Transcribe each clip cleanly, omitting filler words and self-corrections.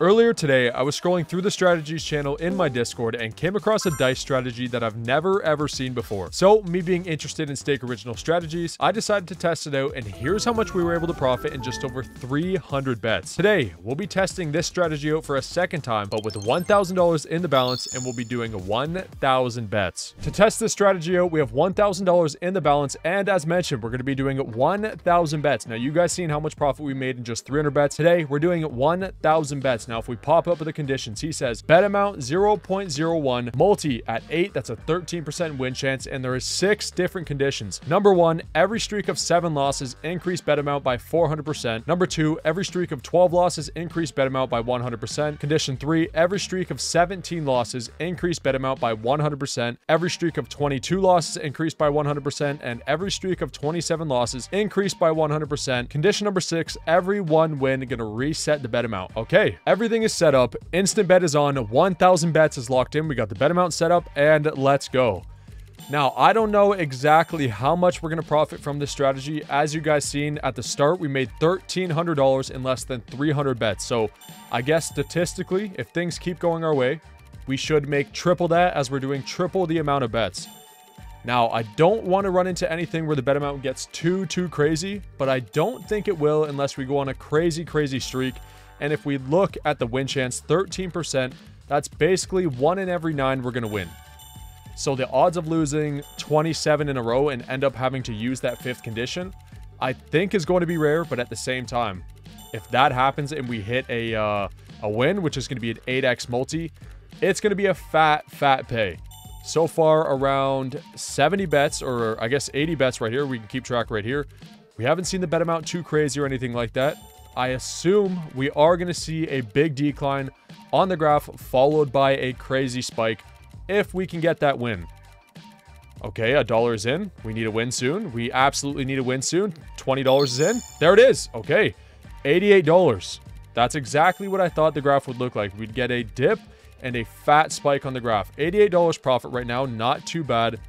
Earlier today, I was scrolling through the strategies channel in my Discord and came across a dice strategy that I've never ever seen before. So, me being interested in Stake original strategies, I decided to test it out, and here's how much we were able to profit in just over 300 bets. Today, we'll be testing this strategy out for a second time, but with $1,000 in the balance, and we'll be doing 1,000 bets. To test this strategy out, we have $1,000 in the balance, and as mentioned, we're going to be doing 1,000 bets. Now, you guys seen how much profit we made in just 300 bets. Today, we're doing 1,000 bets. Now, if we pop up with the conditions, he says bet amount 0.01, multi at 8, that's a 13% win chance, and there is 6 different conditions. Number 1, every streak of 7 losses, increase bet amount by 400%. Number 2, every streak of 12 losses, increase bet amount by 100%. Condition 3, every streak of 17 losses, increase bet amount by 100%. Every streak of 22 losses, increased by 100%, and every streak of 27 losses, increased by 100%. Condition number 6, every 1 win, gonna reset the bet amount. Okay. Everything is set up. Instant bet is on. 1,000 bets is locked in. We got the bet amount set up, and let's go. Now, I don't know exactly how much we're going to profit from this strategy. As you guys seen at the start, we made $1,300 in less than 300 bets. So I guess statistically, if things keep going our way, we should make triple that, as we're doing triple the amount of bets. Now, I don't want to run into anything where the bet amount gets too crazy, but I don't think it will unless we go on a crazy streak. And if we look at the win chance, 13%, that's basically 1 in every 9 we're going to win. So the odds of losing 27 in a row and end up having to use that 5th condition, I think is going to be rare. But at the same time, if that happens and we hit a win, which is going to be an 8x multi, it's going to be a fat pay. So far, around 70 bets, or I guess 80 bets right here. We can keep track right here. We haven't seen the bet amount too crazy or anything like that. I assume we are going to see a big decline on the graph followed by a crazy spike if we can get that win. Okay, $1 is in. We need a win soon. We absolutely need a win soon. $20 is in. There it is. Okay, $88. That's exactly what I thought the graph would look like. We'd get a dip and a fat spike on the graph. $88 profit right now. Not too bad.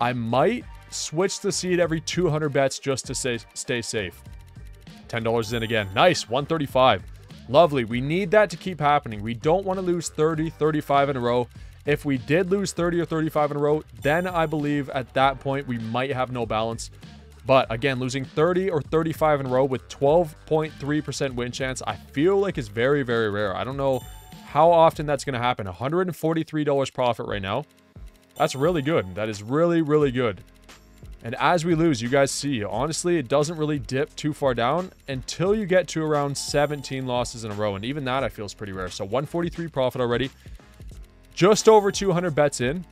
I might switch the seed every 200 bets just to stay safe. $10 in again. Nice. $135. Lovely. We need that to keep happening. We don't want to lose 30, 35 in a row. If we did lose 30 or 35 in a row, then I believe at that point we might have no balance. But again, losing 30 or 35 in a row with 12.3% win chance, I feel like is very rare. I don't know how often that's going to happen. $143 profit right now. That's really good. That is really good. And as we lose, you guys see, honestly, it doesn't really dip too far down until you get to around 17 losses in a row. And even that, I feel, is pretty rare. So 143 profit already. Just over 200 bets in.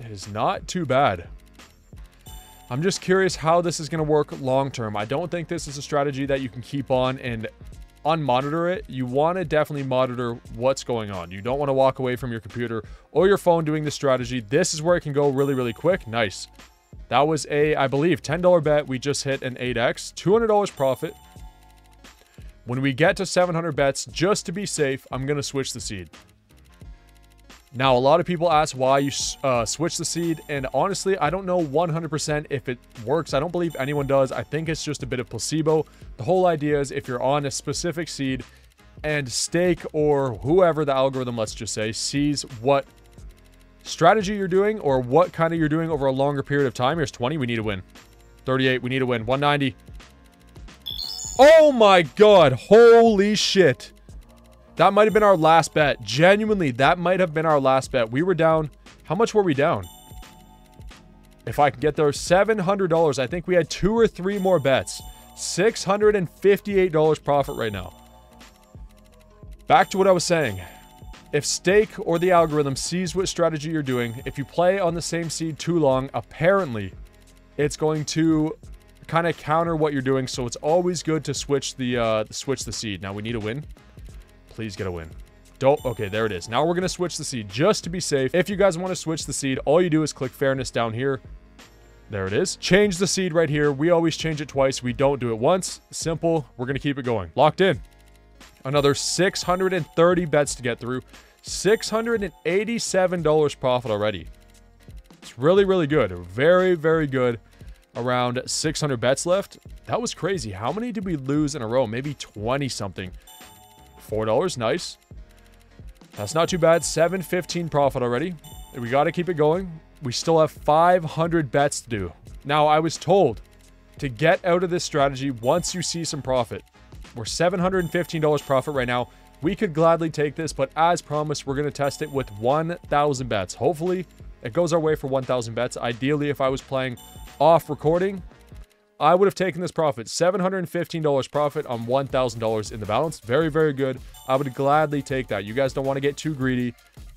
It is not too bad. I'm just curious how this is going to work long term. I don't think this is a strategy that you can keep on and unmonitor it. You want to definitely monitor what's going on. You don't want to walk away from your computer or your phone doing this strategy. This is where it can go really quick. Nice. That was a, I believe, $10 bet. We just hit an 8x, $200 profit. When we get to 700 bets, just to be safe, I'm going to switch the seed. Now, a lot of people ask why you switch the seed. And honestly, I don't know 100% if it works. I don't believe anyone does. I think it's just a bit of placebo. The whole idea is if you're on a specific seed and Stake or whoever the algorithm, let's just say, sees what strategy you're doing or what kind of you're doing over a longer period of time. Here's 20. We need a win. 38. We need a win. 190. Oh my God. Holy shit. That might've been our last bet. Genuinely, that might have been our last bet. We were down. How much were we down? If I can get there, $700. I think we had 2 or 3 more bets. $658 profit right now. Back to what I was saying. If Stake or the algorithm sees what strategy you're doing, if you play on the same seed too long, apparently it's going to kind of counter what you're doing. So it's always good to switch the seed. Now we need a win. Please get a win. Don't. Okay, there it is. Now we're going to switch the seed just to be safe. If you guys want to switch the seed, all you do is click fairness down here. There it is. Change the seed right here. We always change it twice. We don't do it once. Simple. We're going to keep it going. Locked in. Another 630 bets to get through. $687 profit already. It's really good. Very good. Around 600 bets left. That was crazy. How many did we lose in a row? Maybe 20 something. $4. Nice. That's not too bad. 715 profit already. We got to keep it going. We still have 500 bets to do. Now, I was told to get out of this strategy once you see some profit. We're $715 profit right now. We could gladly take this, but as promised, we're going to test it with 1,000 bets. Hopefully, it goes our way for 1,000 bets. Ideally, if I was playing off recording, I would have taken this profit. $715 profit on $1,000 in the balance. Very, very good. I would gladly take that. You guys don't want to get too greedy.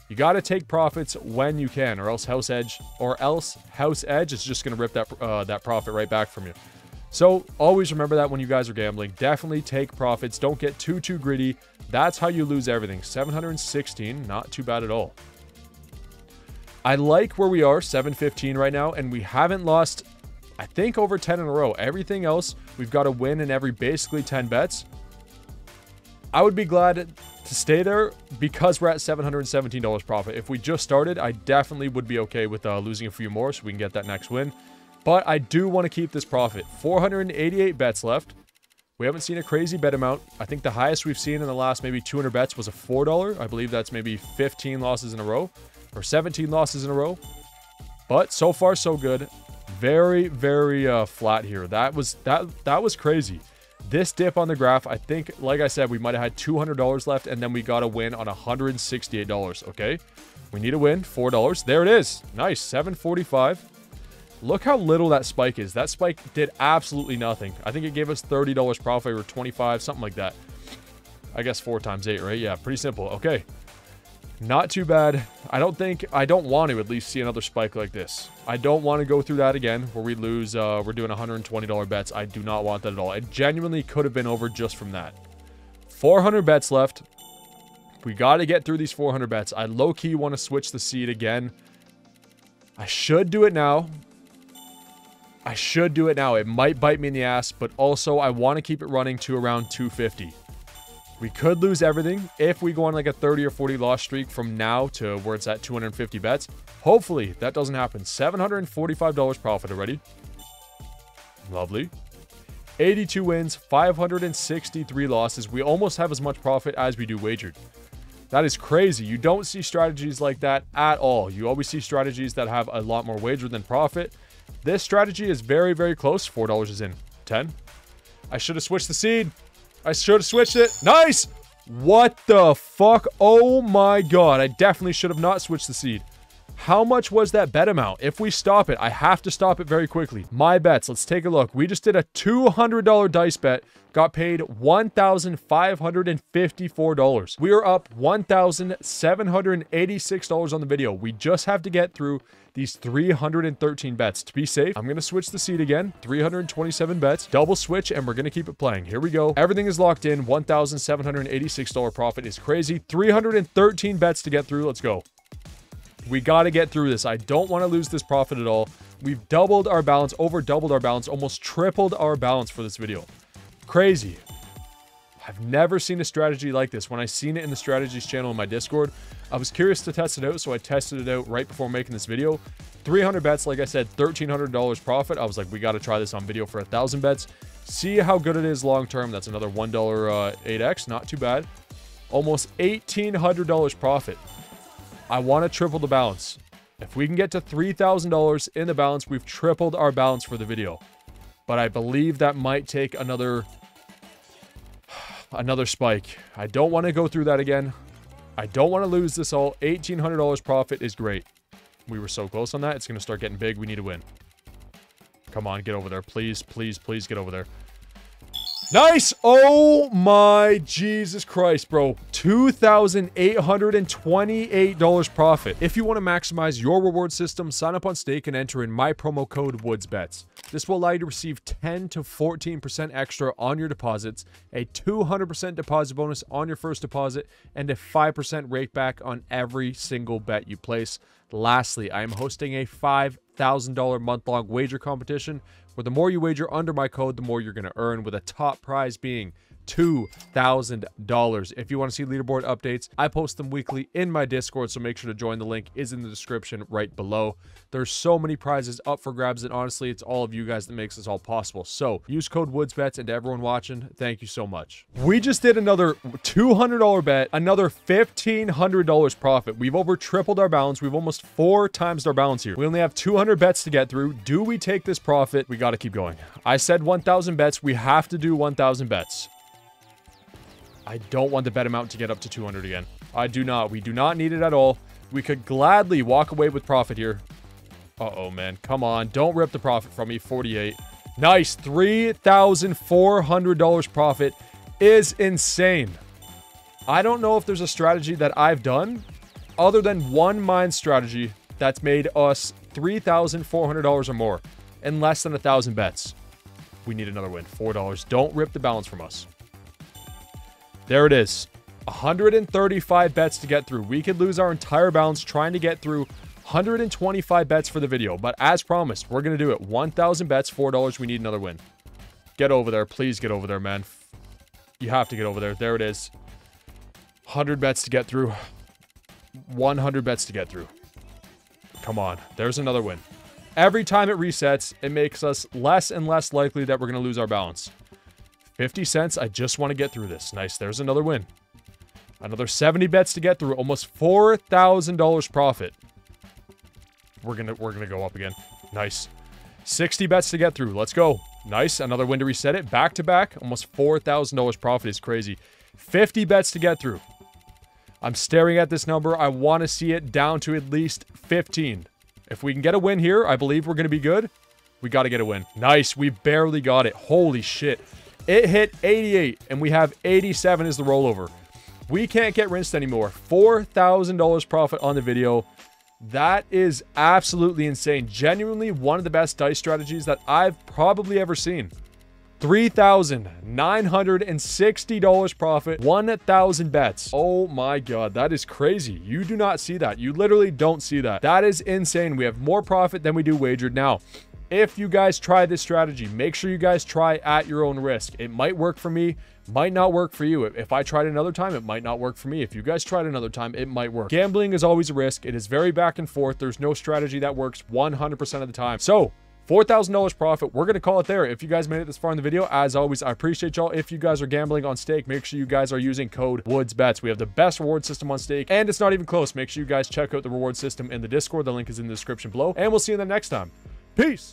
You got to take profits when you can, or else House Edge is just going to rip that profit right back from you. So always remember that when you guys are gambling, definitely take profits. Don't get too greedy. That's how you lose everything. 716, not too bad at all. I like where we are, 715 right now, and we haven't lost, I think, over 10 in a row. Everything else, we've got a win in every basically 10 bets. I would be glad to stay there because we're at $717 profit. If we just started, I definitely would be okay with losing a few more so we can get that next win. But I do want to keep this profit. 488 bets left. We haven't seen a crazy bet amount. I think the highest we've seen in the last maybe 200 bets was a $4. I believe that's maybe 15 losses in a row or 17 losses in a row. But so far, so good. Very, very flat here. That was crazy. This dip on the graph, I think, like I said, we might have had $200 left, and then we got a win on $168, okay? We need a win, $4. There it is. Nice, 745. Look how little that spike is. That spike did absolutely nothing. I think it gave us $30 profit or 25, something like that. I guess 4 times 8, right? Yeah, pretty simple. Okay. Not too bad. I don't want to at least see another spike like this. I don't want to go through that again where we lose, we're doing $120 bets. I do not want that at all. It genuinely could have been over just from that. 400 bets left. We got to get through these 400 bets. I low-key want to switch the seed again. I should do it now. I should do it now. It might bite me in the ass, but also I want to keep it running to around 250. We could lose everything if we go on like a 30 or 40 loss streak from now to where it's at 250 bets. Hopefully that doesn't happen. $745 profit already. Lovely. 82 wins, 563 losses. We almost have as much profit as we do wagered. That is crazy. You don't see strategies like that at all. You always see strategies that have a lot more wagered than profit. This strategy is very, very close. $4 is in. 10. I should have switched the seed. I should have switched it. Nice. What the fuck? Oh my God. I definitely should have not switched the seed. How much was that bet amount? If we stop it, I have to stop it very quickly. My bets. Let's take a look. We just did a $200 dice bet. Got paid $1,554. We are up $1,786 on the video. We just have to get through these 313 bets. To be safe, I'm going to switch the seed again. 327 bets. Double switch, and we're going to keep it playing. Here we go. Everything is locked in. $1,786 profit is crazy. 313 bets to get through. Let's go. We got to get through this. I don't want to lose this profit at all. We've doubled our balance, over doubled our balance, almost tripled our balance for this video. Crazy. I've never seen a strategy like this. When I seen it in the strategies channel in my Discord, I was curious to test it out, so I tested it out right before making this video. 300 bets, like I said, $1,300 profit. I was like, we got to try this on video for 1,000 bets. See how good it is long term. That's another $1 8x, not too bad. Almost $1,800 profit. I want to triple the balance. If we can get to $3,000 in the balance, we've tripled our balance for the video. But I believe that might take another spike. I don't want to go through that again. I don't want to lose this all. $1,800 profit is great. We were so close on that. It's going to start getting big. We need to win. Come on, get over there. Please, please, please get over there. Nice. Oh my Jesus Christ, bro. $2,828 profit. If you want to maximize your reward system, sign up on Stake and enter in my promo code WoodsBets. This will allow you to receive 10 to 14% extra on your deposits, a 200% deposit bonus on your first deposit, and a 5% rate back on every single bet you place. Lastly, I am hosting a $5,000 month-long wager competition where the more you wager under my code, the more you're going to earn, with a top prize being $2,000. If you want to see leaderboard updates, I post them weekly in my Discord, so make sure to join. The link is in the description right below. There's so many prizes up for grabs, and honestly, it's all of you guys that makes this all possible. So use code WoodsBets, and to everyone watching, thank you so much. We just did another $200 bet, another $1,500 profit. We've over tripled our balance. We've almost 4 times our balance here. We only have 200 bets to get through. Do we take this profit? We got to keep going. I said 1,000 bets. We have to do 1,000 bets. I don't want the bet amount to get up to 200 again. I do not. We do not need it at all. We could gladly walk away with profit here. Uh-oh, man. Come on. Don't rip the profit from me. 48. Nice. $3,400 profit is insane. I don't know if there's a strategy that I've done other than one mine strategy that's made us $3,400 or more in less than 1,000 bets. We need another win. $4. Don't rip the balance from us. There it is. 135 bets to get through. We could lose our entire balance trying to get through 125 bets for the video. But as promised, we're going to do it. 1,000 bets, $4. We need another win. Get over there. Please get over there, man. You have to get over there. There it is. 100 bets to get through. 100 bets to get through. Come on. There's another win. Every time it resets, it makes us less and less likely that we're going to lose our balance. 50 cents. I just want to get through this. Nice. There's another win. Another 70 bets to get through. Almost $4,000 profit. We're gonna go up again. Nice. 60 bets to get through. Let's go. Nice. Another win to reset it. Back to back. Almost $4,000 profit is crazy. 50 bets to get through. I'm staring at this number. I want to see it down to at least 15. If we can get a win here, I believe we're going to be good. We got to get a win. Nice. We barely got it. Holy shit. It hit 88, and we have 87 as the rollover. We can't get rinsed anymore. $4,000 profit on the video. That is absolutely insane. Genuinely one of the best dice strategies that I've probably ever seen. $3,960 profit, 1,000 bets. Oh my God, that is crazy. You do not see that. You literally don't see that. That is insane. We have more profit than we do wagered now. If you guys try this strategy, make sure you guys try at your own risk. It might work for me, might not work for you. If I tried another time, it might not work for me. If you guys tried another time, it might work. Gambling is always a risk. It is very back and forth. There's no strategy that works 100% of the time. So $4,000 profit. We're going to call it there. If you guys made it this far in the video, as always, I appreciate y'all. If you guys are gambling on Stake, make sure you guys are using code WoodsBets. We have the best reward system on Stake, and it's not even close. Make sure you guys check out the reward system in the Discord. The link is in the description below, and we'll see you in the next time. Peace.